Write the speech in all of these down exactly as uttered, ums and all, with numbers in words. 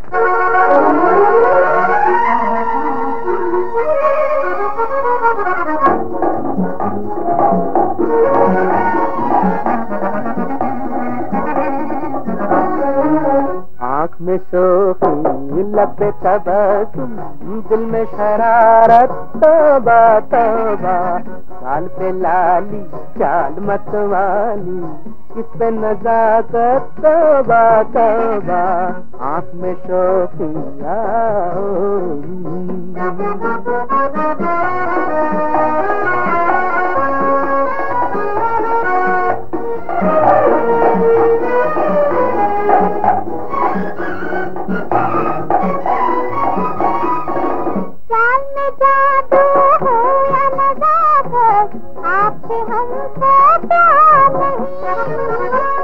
आँख में शोखी लबे तबसुम, दिल में शरारत तौबा तौबा। गाल पे लाली चाल मतवाली, इस पे नजाकत तौबा तौबा। आँख में शोखी आपसे हमको प्यार नहीं,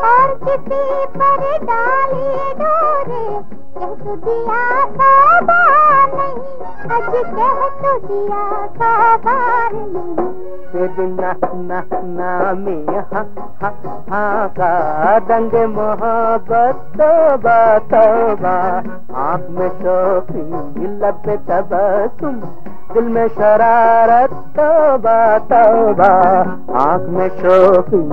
और किसी पर डाले डोरे। कह तो दिया तौबा नहीं, आज कह तो दिया तौबा नहीं। तेरी नखना नामी हा हा हा का दंग मोहब्बत तौबा तौबा। आँख में शोखी लब पे तबसुम, दिल में शरारत तौबा तौबा। आँख में शोखी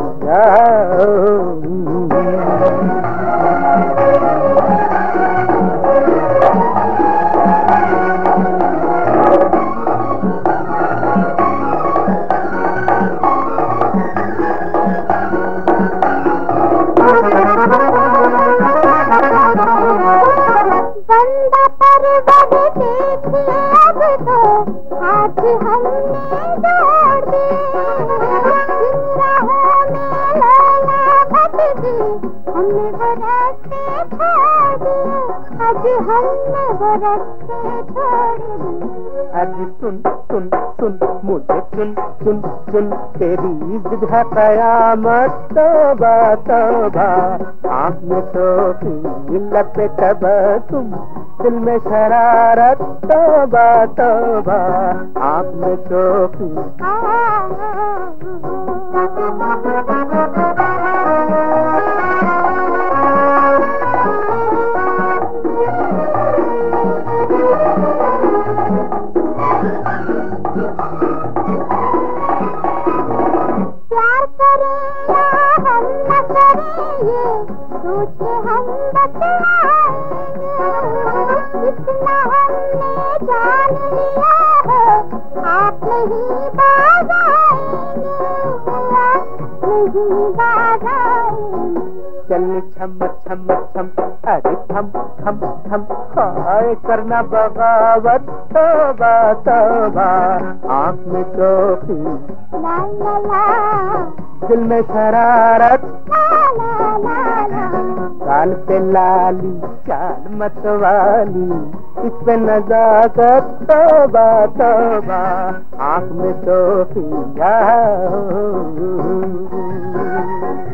बंदा पर बड़े देखिए अब तो, आज हमने दौड़ दे। जिंदहों में लौला भटकी, हमने वो रास्ते छोड़ दिए। आज हमने वो रास्ते छोड़ दिए। आज सुन सुन सुन मुझे सुन सुन सुन, तेरी जिद है कयामत तौबा तौबा। आँख में शोखी लब पे तबसुम, दिल में शरारत तौबा तौबा। आँख में शोखी प्यार करें या हम न करें, ये सोचे हम बतलाएंगे। इतना हमने जान लिया है, आप नहीं बाज आएंगे, आप नहीं बाज आएंगे। चल छम छम छम, अरे थम थम थम, हाय करना बगावत तौबा तौबा। आँख में शोखी ला ला ला, दिल में शरारत ला ला ला। गाल पे लाली चाल मतवाली, इस पे नजाकत तौबा तौबा। आँख में शोखी।